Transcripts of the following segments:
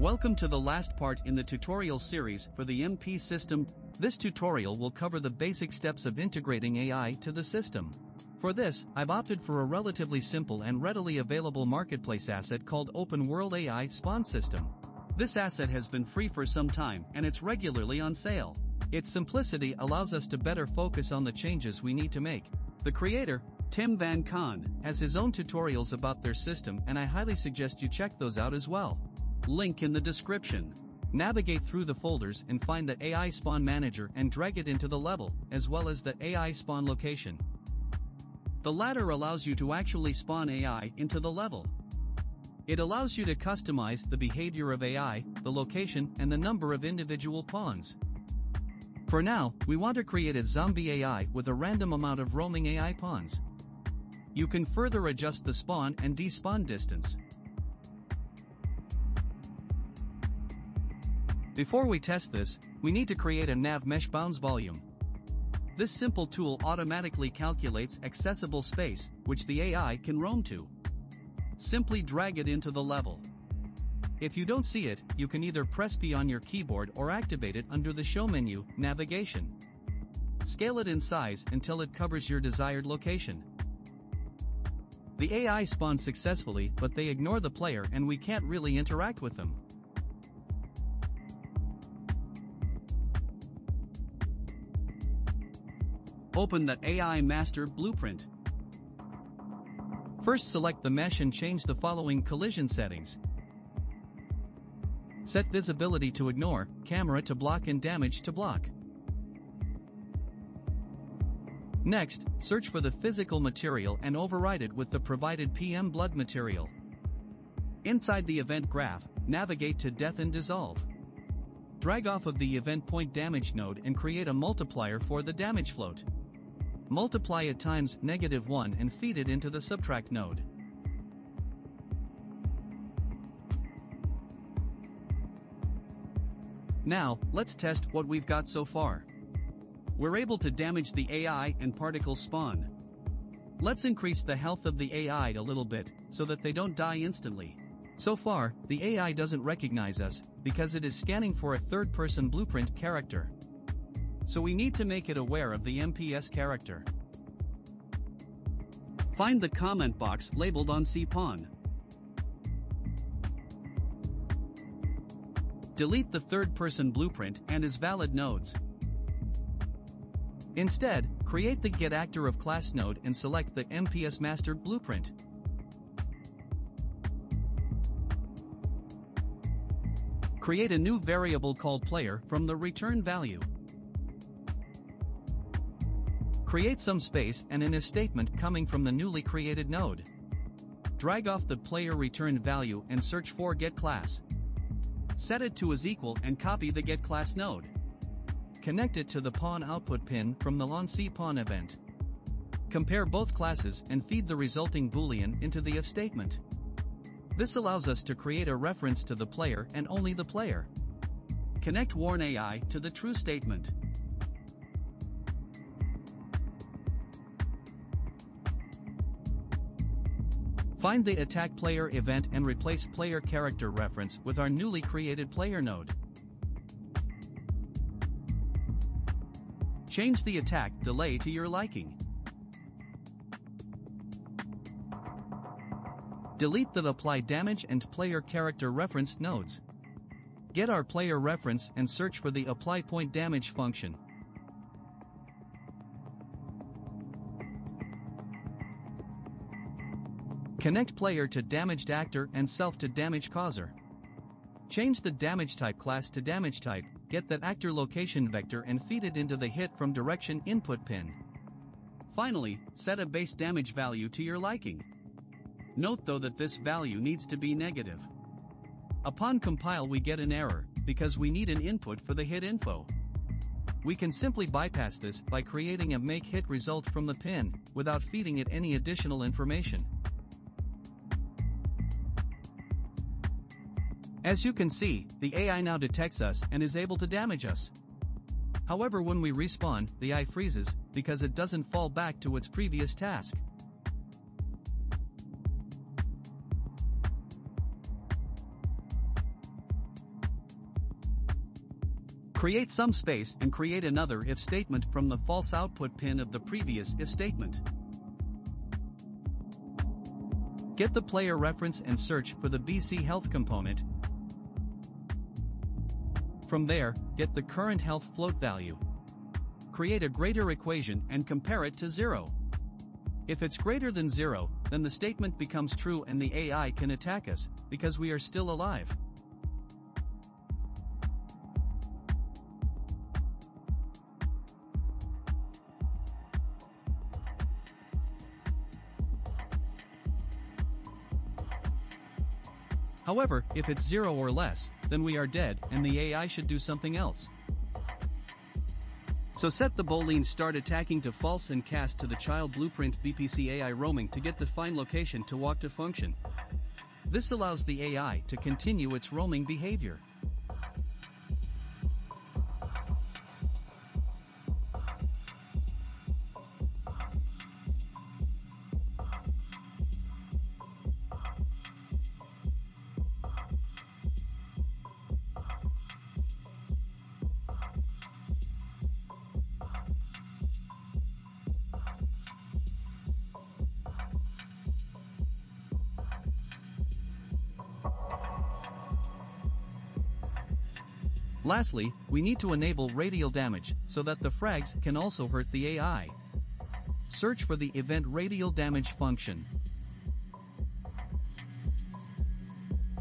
Welcome to the last part in the tutorial series for the MP system. This tutorial will cover the basic steps of integrating AI to the system. For this, I've opted for a relatively simple and readily available marketplace asset called Open World AI Spawn System. This asset has been free for some time and it's regularly on sale. Its simplicity allows us to better focus on the changes we need to make. The creator, Tim Van Kahn, has his own tutorials about their system and I highly suggest you check those out as well. Link in the description. Navigate through the folders and find the AI spawn manager and drag it into the level, as well as the AI spawn location. The latter allows you to actually spawn AI into the level. It allows you to customize the behavior of AI, the location, and the number of individual pawns. For now, we want to create a zombie AI with a random amount of roaming AI pawns. You can further adjust the spawn and despawn distance. Before we test this, we need to create a Nav Mesh Bounds Volume. This simple tool automatically calculates accessible space, which the AI can roam to. Simply drag it into the level. If you don't see it, you can either press P on your keyboard or activate it under the Show menu, Navigation. Scale it in size until it covers your desired location. The AI spawns successfully, but they ignore the player and we can't really interact with them. Open the AI Master Blueprint. First select the mesh and change the following collision settings. Set visibility to ignore, camera to block and damage to block. Next, search for the physical material and override it with the provided PM Blood material. Inside the Event Graph, navigate to Death and Dissolve. Drag off of the Event Point Damage node and create a multiplier for the damage float. Multiply it times -1 and feed it into the subtract node. Now, let's test what we've got so far. We're able to damage the AI and particle spawn. Let's increase the health of the AI a little bit, so that they don't die instantly. So far, the AI doesn't recognize us, because it is scanning for a third-person blueprint character. So we need to make it aware of the MPS character. Find the comment box labeled on C-Pawn. Delete the third-person blueprint and its valid nodes. Instead, create the GetActor of class node and select the MPS Master blueprint. Create a new variable called player from the return value. Create some space and in a statement coming from the newly created node. Drag off the player return value and search for get class. Set it to is equal and copy the get class node. Connect it to the pawn output pin from the lawn C pawn event. Compare both classes and feed the resulting boolean into the if statement. This allows us to create a reference to the player and only the player. Connect warn AI to the true statement. Find the attack player event and replace player character reference with our newly created player node. Change the attack delay to your liking. Delete the apply damage and player character reference nodes. Get our player reference and search for the apply point damage function. Connect player to damaged actor and self to damage causer. Change the damage type class to damage type, get that actor location vector and feed it into the hit from direction input pin. Finally, set a base damage value to your liking. Note though that this value needs to be negative. Upon compile we get an error, because we need an input for the hit info. We can simply bypass this by creating a make hit result from the pin, without feeding it any additional information. As you can see, the AI now detects us and is able to damage us. However, when we respawn, the AI freezes, because it doesn't fall back to its previous task. Create some space and create another if statement from the false output pin of the previous if statement. Get the player reference and search for the BC health component. From there, get the current health float value. Create a greater equation and compare it to 0. If it's greater than 0, then the statement becomes true and the AI can attack us, because we are still alive. However, if it's 0 or less, then we are dead and the AI should do something else. So set the Boolean start attacking to false and cast to the child blueprint VPC AI roaming to get the fine location to walk to function. This allows the AI to continue its roaming behavior. Lastly, we need to enable radial damage, so that the frags can also hurt the AI. Search for the event radial damage function.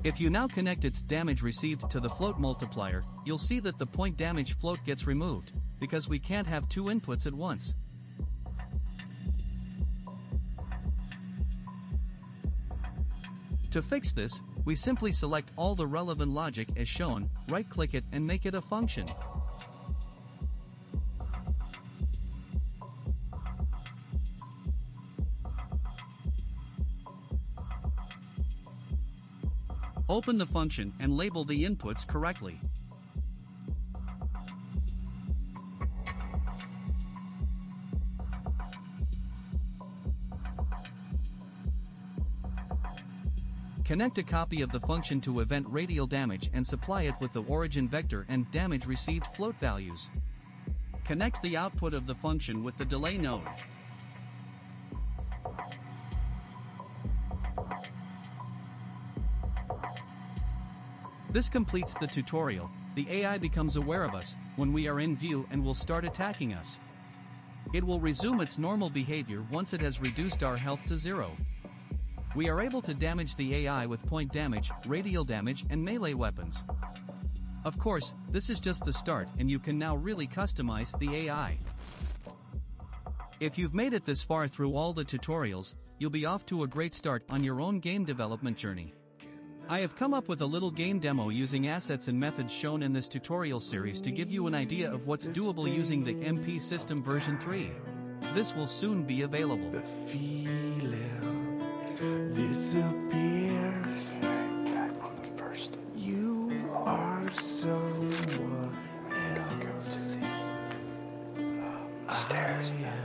If you now connect its damage received to the float multiplier, you'll see that the point damage float gets removed, because we can't have two inputs at once. To fix this, we simply select all the relevant logic as shown, right-click it and make it a function. Open the function and label the inputs correctly. Connect a copy of the function to event radial damage and supply it with the origin vector and damage received float values. Connect the output of the function with the delay node. This completes the tutorial. The AI becomes aware of us when we are in view and will start attacking us. It will resume its normal behavior once it has reduced our health to 0. We are able to damage the AI with point damage, radial damage, and melee weapons. Of course, this is just the start and you can now really customize the AI. If you've made it this far through all the tutorials, you'll be off to a great start on your own game development journey. I have come up with a little game demo using assets and methods shown in this tutorial series to give you an idea of what's doable using the MP System version 3. This will soon be available. Disappear back on the first. You are someone else. Go to the stairs.